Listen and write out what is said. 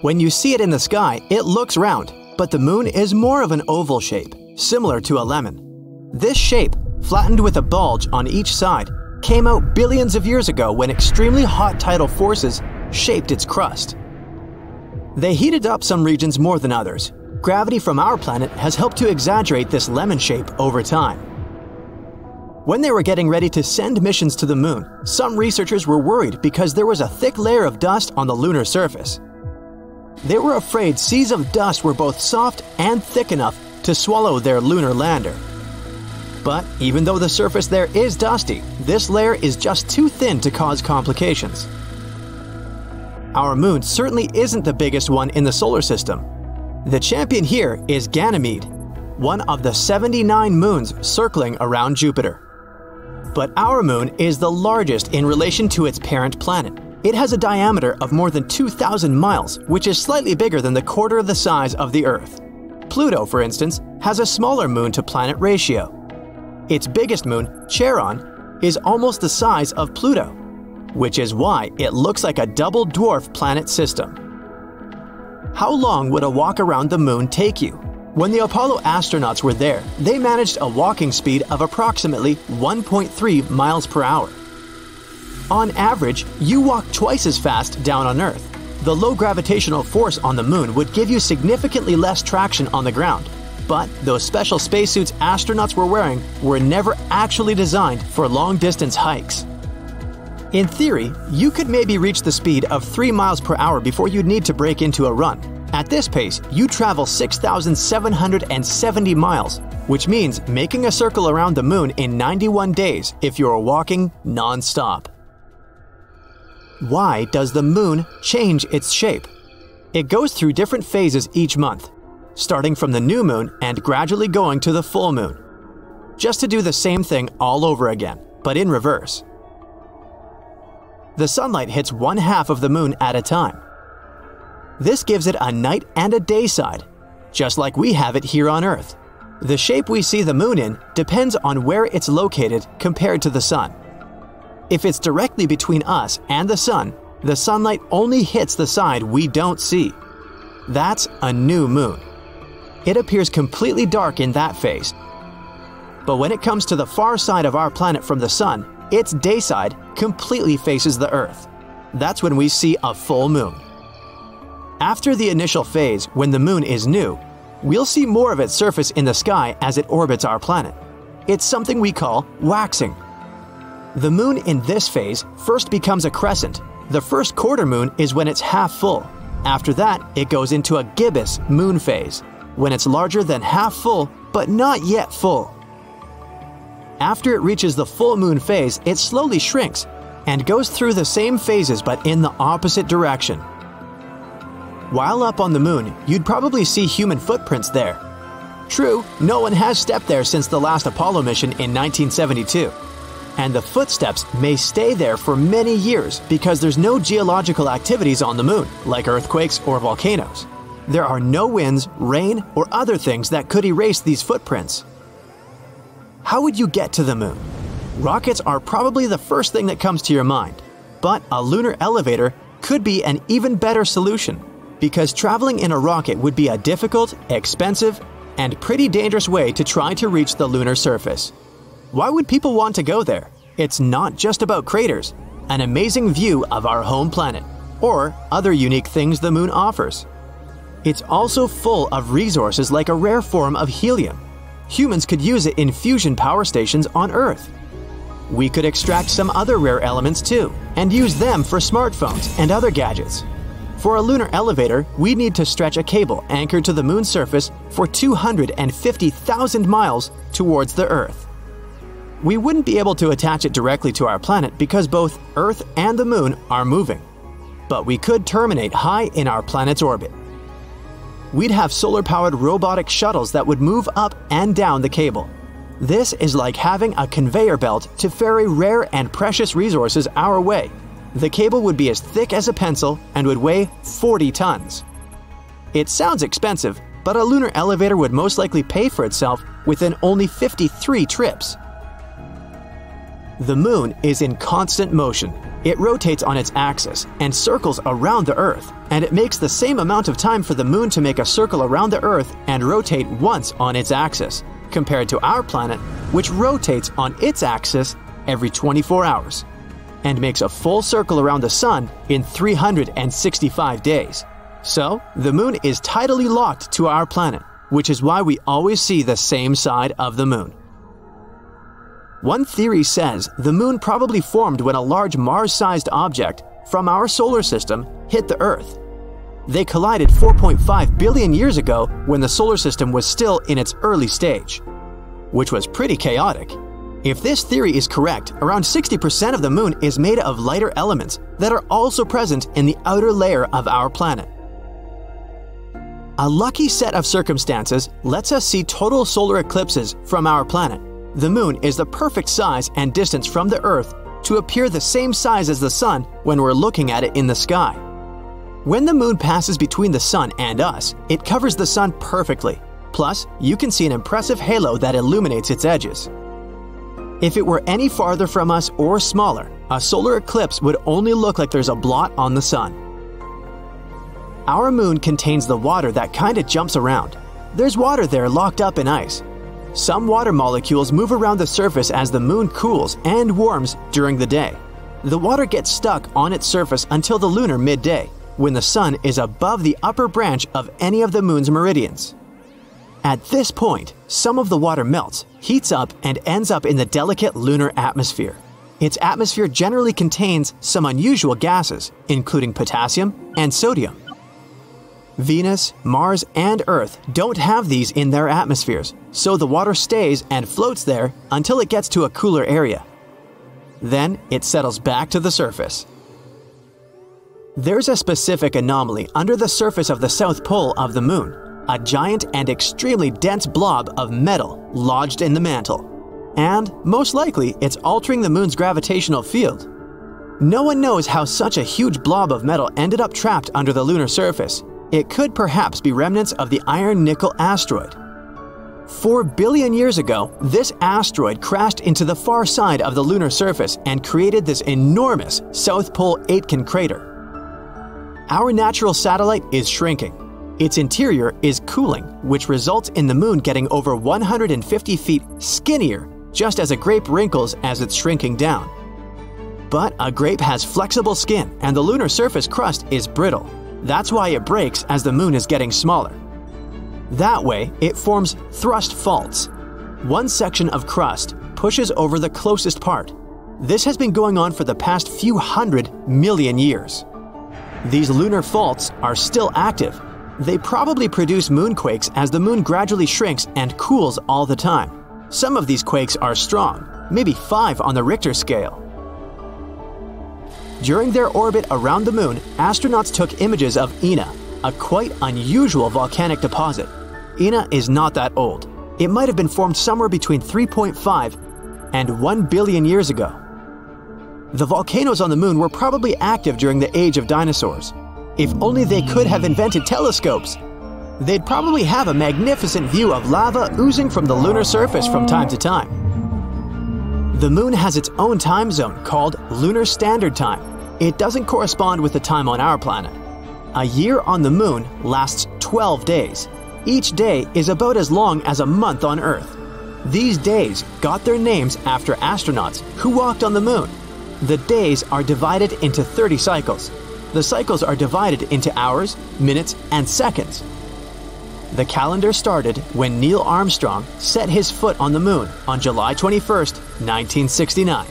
When you see it in the sky, it looks round, but the moon is more of an oval shape, similar to a lemon. This shape, flattened with a bulge on each side, came out billions of years ago when extremely hot tidal forces shaped its crust. They heated up some regions more than others. Gravity from our planet has helped to exaggerate this lemon shape over time. When they were getting ready to send missions to the moon, some researchers were worried because there was a thick layer of dust on the lunar surface. They were afraid seas of dust were both soft and thick enough to swallow their lunar lander. But even though the surface there is dusty, this layer is just too thin to cause complications. Our moon certainly isn't the biggest one in the solar system. The champion here is Ganymede, one of the 79 moons circling around Jupiter. But our moon is the largest in relation to its parent planet. It has a diameter of more than 2,000 miles, which is slightly bigger than 1/4 the size of the Earth. Pluto, for instance, has a smaller moon-to-planet ratio. Its biggest moon, Charon, is almost the size of Pluto, which is why it looks like a double dwarf planet system. How long would a walk around the moon take you? When the Apollo astronauts were there, they managed a walking speed of approximately 1.3 miles per hour. On average, you walk twice as fast down on Earth. The low gravitational force on the moon would give you significantly less traction on the ground. But those special spacesuits astronauts were wearing were never actually designed for long-distance hikes. In theory, you could maybe reach the speed of 3 miles per hour before you'd need to break into a run. At this pace, you travel 6,770 miles, which means making a circle around the moon in 91 days if you're walking non-stop. Why does the moon change its shape? It goes through different phases each month, starting from the new moon and gradually going to the full moon, just to do the same thing all over again, but in reverse. The sunlight hits 1/2 of the moon at a time. This gives it a night and a day side, just like we have it here on Earth. The shape we see the moon in depends on where it's located compared to the sun. If it's directly between us and the sunlight only hits the side we don't see. That's a new moon. It appears completely dark in that phase. But when it comes to the far side of our planet from the sun, its day side completely faces the Earth. That's when we see a full moon. After the initial phase, when the moon is new, we'll see more of its surface in the sky as it orbits our planet. It's something we call waxing. The moon in this phase first becomes a crescent. The first quarter moon is when it's half full. After that, it goes into a gibbous moon phase, when it's larger than half full, but not yet full. After it reaches the full moon phase, it slowly shrinks and goes through the same phases but in the opposite direction. While up on the moon, you'd probably see human footprints there. True, no one has stepped there since the last Apollo mission in 1972. And the footsteps may stay there for many years because there's no geological activities on the moon, like earthquakes or volcanoes. There are no winds, rain, or other things that could erase these footprints. How would you get to the moon? Rockets are probably the first thing that comes to your mind, but a lunar elevator could be an even better solution, because traveling in a rocket would be a difficult, expensive, and pretty dangerous way to try to reach the lunar surface. Why would people want to go there? It's not just about craters, an amazing view of our home planet, or other unique things the moon offers. It's also full of resources like a rare form of helium. Humans could use it in fusion power stations on Earth. We could extract some other rare elements too, and use them for smartphones and other gadgets. For a lunar elevator, we need to stretch a cable anchored to the moon's surface for 250,000 miles towards the Earth. We wouldn't be able to attach it directly to our planet because both Earth and the moon are moving. But we could terminate high in our planet's orbit. We'd have solar-powered robotic shuttles that would move up and down the cable. This is like having a conveyor belt to ferry rare and precious resources our way. The cable would be as thick as a pencil and would weigh 40 tons. It sounds expensive, but a lunar elevator would most likely pay for itself within only 53 trips. The moon is in constant motion. It rotates on its axis and circles around the Earth, and it makes the same amount of time for the Moon to make a circle around the Earth and rotate once on its axis, compared to our planet, which rotates on its axis every 24 hours, and makes a full circle around the Sun in 365 days. So, the Moon is tidally locked to our planet, which is why we always see the same side of the Moon. One theory says the Moon probably formed when a large Mars-sized object from our solar system hit the Earth. They collided 4.5 billion years ago when the solar system was still in its early stage, which was pretty chaotic. If this theory is correct, around 60% of the Moon is made of lighter elements that are also present in the outer layer of our planet. A lucky set of circumstances lets us see total solar eclipses from our planet. The Moon is the perfect size and distance from the Earth to appear the same size as the Sun when we're looking at it in the sky. When the Moon passes between the Sun and us, it covers the Sun perfectly. Plus, you can see an impressive halo that illuminates its edges. If it were any farther from us or smaller, a solar eclipse would only look like there's a blot on the Sun. Our Moon contains the water that kinda jumps around. There's water there locked up in ice. Some water molecules move around the surface as the Moon cools and warms during the day. The water gets stuck on its surface until the lunar midday, when the Sun is above the upper branch of any of the Moon's meridians. At this point, some of the water melts, heats up, and ends up in the delicate lunar atmosphere. Its atmosphere generally contains some unusual gases, including potassium and sodium. Venus, Mars, and Earth don't have these in their atmospheres, so the water stays and floats there until it gets to a cooler area. Then it settles back to the surface. There's a specific anomaly under the surface of the South Pole of the Moon, a giant and extremely dense blob of metal lodged in the mantle. And, most likely, it's altering the Moon's gravitational field. No one knows how such a huge blob of metal ended up trapped under the lunar surface. It could perhaps be remnants of the iron-nickel asteroid. 4 billion years ago, this asteroid crashed into the far side of the lunar surface and created this enormous South Pole-Aitken crater. Our natural satellite is shrinking. Its interior is cooling, which results in the Moon getting over 150 feet skinnier, just as a grape wrinkles as it's shrinking down. But a grape has flexible skin, and the lunar surface crust is brittle. That's why it breaks as the Moon is getting smaller. That way, it forms thrust faults. One section of crust pushes over the closest part. This has been going on for the past few 100 million years. These lunar faults are still active. They probably produce moonquakes as the Moon gradually shrinks and cools all the time. Some of these quakes are strong, maybe 5 on the Richter scale. During their orbit around the Moon, astronauts took images of Ina, a quite unusual volcanic deposit. Ina is not that old. It might have been formed somewhere between 3.5 and 1 billion years ago. The volcanoes on the Moon were probably active during the age of dinosaurs. If only they could have invented telescopes! They'd probably have a magnificent view of lava oozing from the lunar surface from time to time. The Moon has its own time zone called Lunar Standard Time. It doesn't correspond with the time on our planet. A year on the Moon lasts 12 days. Each day is about as long as a month on Earth. These days got their names after astronauts who walked on the Moon. The days are divided into 30 cycles. The cycles are divided into hours, minutes, and seconds. The calendar started when Neil Armstrong set his foot on the Moon on July 21, 1969.